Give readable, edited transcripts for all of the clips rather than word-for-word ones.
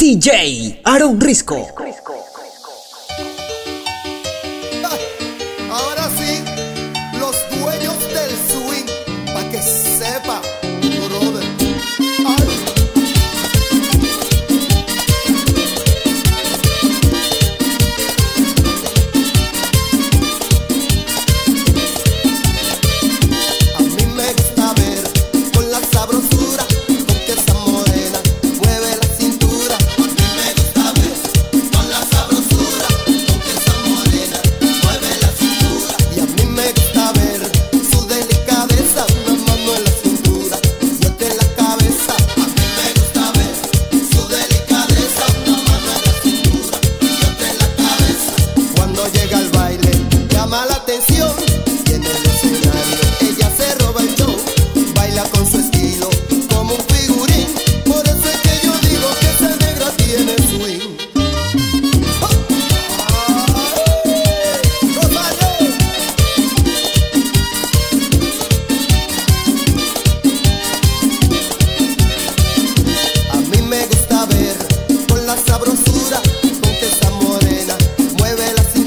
DJ Aaron Risco. Ahora sí, los dueños del swing, pa' que sepa, brother. A mí me gusta ver con la sabrosura.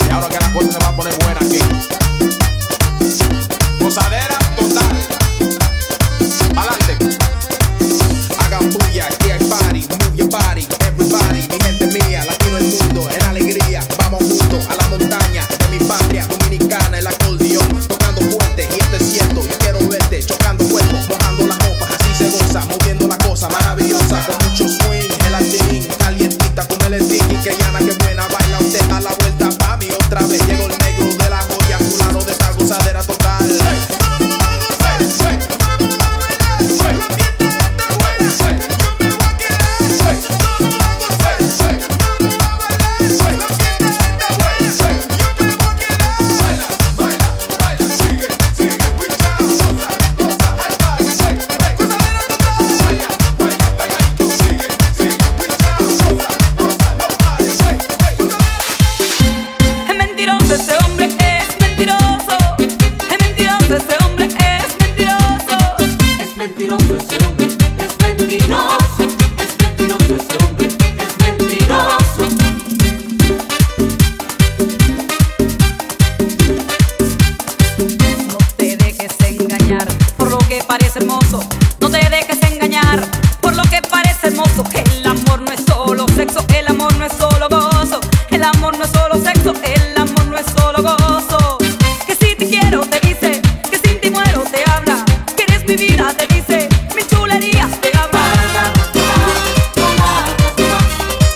Y ahora que la cosa se va a poner buena aquí. Posadera total. Adelante. Hagan bulla, yeah, party, move your body, everybody. es solo gozo, el amor no es solo sexo, el amor no es solo gozo. Que si te quiero te dice, que sin ti muero te habla, que eres mi vida te dice, mis chulerías te habla.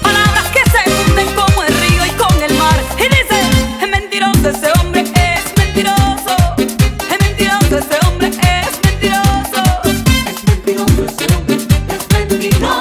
Palabras que se funden como el río y con el mar, y dicen, es mentiroso ese hombre, es mentiroso. Es mentiroso ese hombre, es mentiroso. Es mentiroso ese hombre, es mentiroso.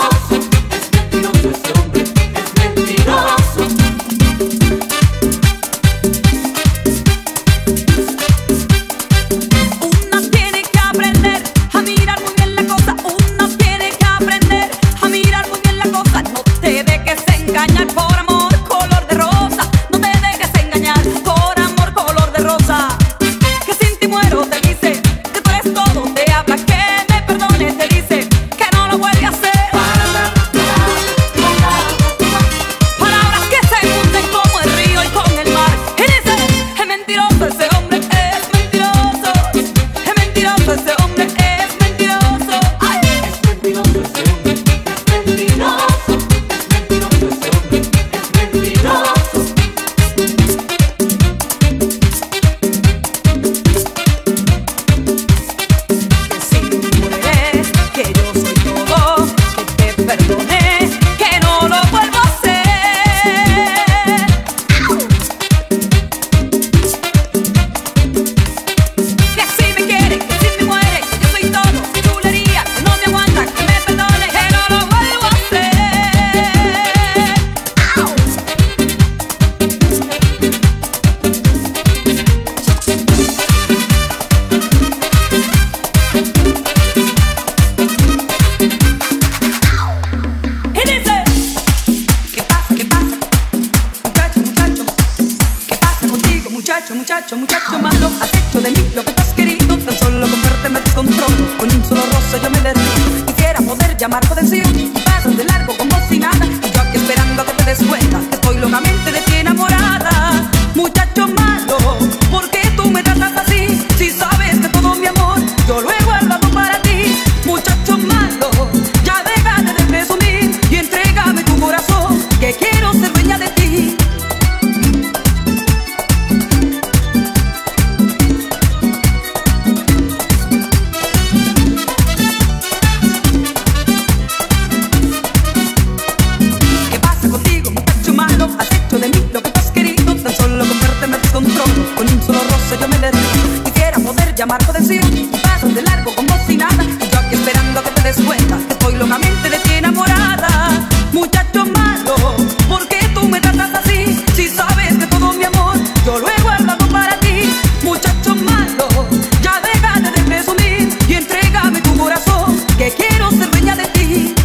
Muchacho, muchacho malo, has hecho de mí lo que tú has querido. Tan solo con verte me descontrolo, con un solo roce yo me derrito. Quisiera poder llamar por decir, y pasas de largo como si nada, y yo aquí esperando a que te des cuenta que estoy locamente de ti enamorada. Muchacho malo, ¿por qué tú me tratas así? Si sabes que todo mi amor yo lo he guardado para ti. Muchacho malo, ya déjate de presumir y entrégame tu corazón, que quiero ser dueña de ti. Llamar por decir, y pasas de largo como si nada, y yo aquí esperando a que te des cuenta que estoy locamente de ti enamorada. Muchacho malo, ¿por qué tú me tratas así? Si sabes que todo mi amor yo lo he guardado para ti. Muchacho malo, ya déjate de presumir y entrégame tu corazón, que quiero ser dueña de ti.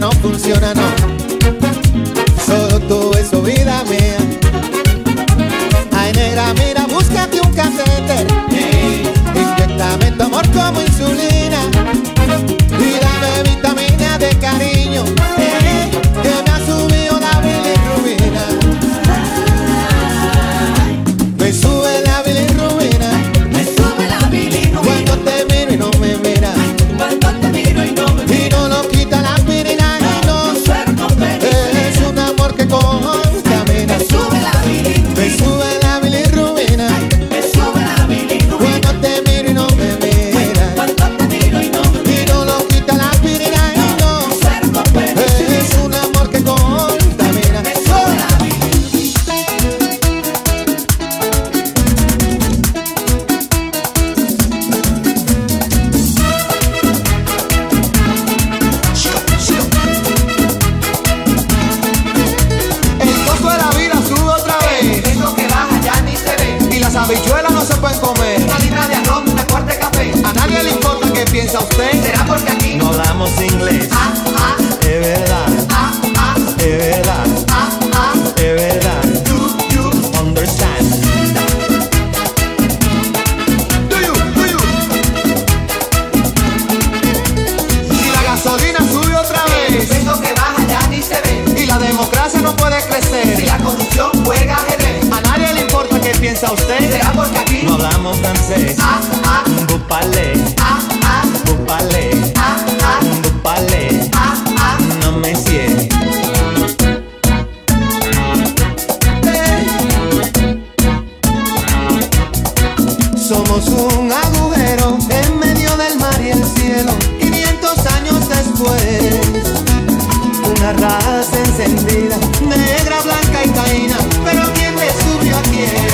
No funciona, no. Solo tú es tu vida mía. Ay, negra, mira, búscate un catéter. Inyéctame tu amor como insulina. gusta a usted? ¿Será porque aquí no hablamos francés? Bupale, bupale, bupale, no me siento. Somos un agujero en medio del mar y el cielo, 500 años después. Una raza encendida, negra, blanca y taína, pero ¿quién le subió a quién?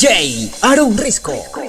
DJ Aaron Risco.